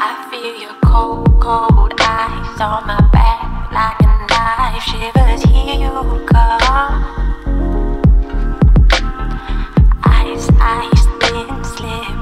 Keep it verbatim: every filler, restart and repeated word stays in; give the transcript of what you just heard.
I feel your cold, cold eyes on my back like a knife. Shivers, here you come. Ice, ice, thin, slip.